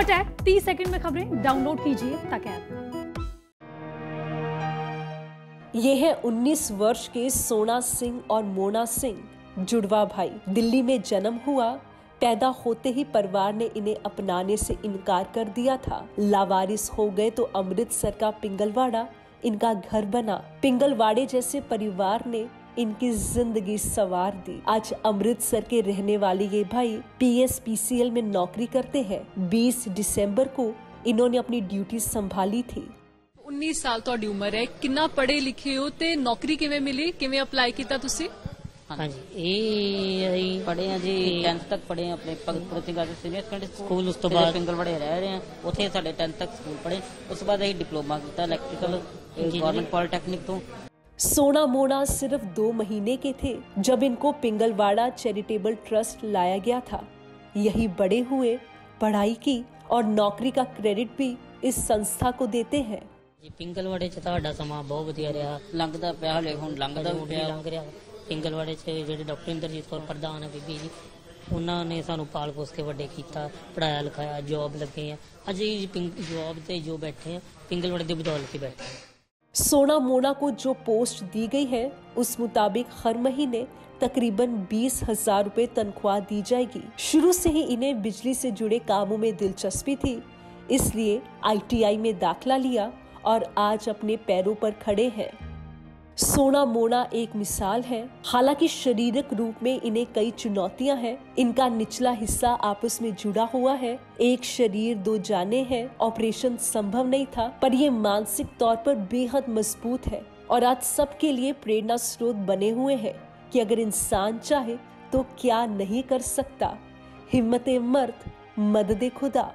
फटाफट 30 सेकंड में खबरें डाउनलोड कीजिए तक ऐप। ये है 19 वर्ष के सोहना सिंह और मोना सिंह जुड़वा भाई। दिल्ली में जन्म हुआ, पैदा होते ही परिवार ने इन्हें अपनाने से इनकार कर दिया था। लावारिस हो गए तो अमृतसर का पिंगलवाड़ा इनका घर बना। पिंगलवाड़े जैसे परिवार ने इनकी जिंदगी सवार दी। आज अमृतसर के रहने वाले ये भाई PSPCL में नौकरी करते हैं। 20 दिसंबर को इन्होंने अपनी ड्यूटी संभाली थी। 19 साल तो उम्र है, कितना पढ़े लिखे हो ते नौकरी किवें मिली, किवें अप्लाई किया तुसी? हाँ जी, यही पढ़े हैं जी, 10th तक पढ़े हैं अपने प्रतिभा सीनियर सेकेंडरी स्कूल। उस तो बाद पिंगलवाड़े रह रहे हैं, उसे साढ़े 10th तक स्कूल पढ़े। उस बाद यही डिप्लोमा किया इलेक्ट्रिकल गवर्नमेंट पॉलीटेक्निक तो। सोहना मोहना सिर्फ 2 महीने के थे जब इनको पिंगलवाड़ा चैरिटेबल ट्रस्ट लाया गया था। यही बड़े हुए, पढ़ाई की और नौकरी का क्रेडिट भी इस संस्था को देते हैं। पिंगलवाड़े च तुहाडा समा बहुत वधिया रहा, लंघदा पिया हले हुण लंघदा उठिया लंघ रहा। पिंगलवाड़े च जिहड़े डॉक्टर इंद्रजीत कौर प्रधान है बीबी जी, उन्होंने सानू पाल पोस के वड्डे कीता, पढ़ाया लिखाया, जॉब लगे हैं। अजे जॉब ते जो बैठे हैं पिंगलवाड़े दी बदौलत ही बैठे हैं। सोहना मोहना को जो पोस्ट दी गई है उस मुताबिक हर महीने तकरीबन 20,000 रुपये तनख्वाह दी जाएगी। शुरू से ही इन्हें बिजली से जुड़े कामों में दिलचस्पी थी, इसलिए ITI में दाखिला लिया और आज अपने पैरों पर खड़े हैं। सोहना मोहना एक मिसाल है। हालांकि शारीरिक रूप में इन्हें कई चुनौतियां हैं, इनका निचला हिस्सा आपस में जुड़ा हुआ है। एक शरीर दो जाने हैं, ऑपरेशन संभव नहीं था, पर ये मानसिक तौर पर बेहद मजबूत है और आज सबके लिए प्रेरणा स्रोत बने हुए हैं कि अगर इंसान चाहे तो क्या नहीं कर सकता। हिम्मत-ए-मर्द, मदद-ए-खुदा।